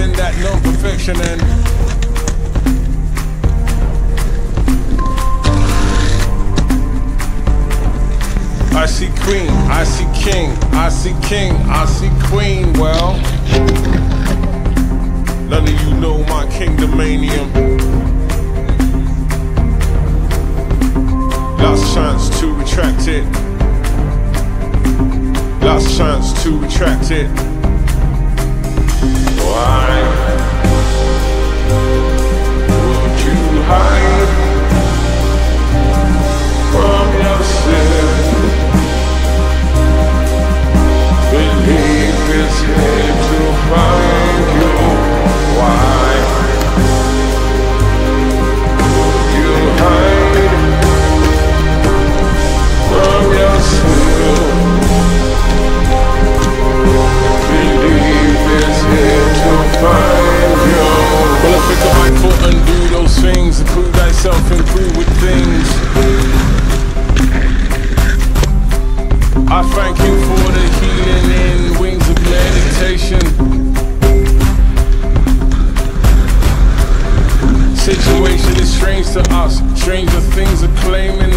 in that no perfection and. I see queen, I see king, I see king, I see queen. Well, none of you know my kingdomanium. Last chance to retract it. Last chance to retract it. Why would you hide from yourself? It's here to find you. Why would you hide from yourself? Believe it's here to find you. Well, I pick up my foot and do those things, include thyself and prove with things. I thank you for the healing in wings of meditation. Situation is strange to us, stranger things are claiming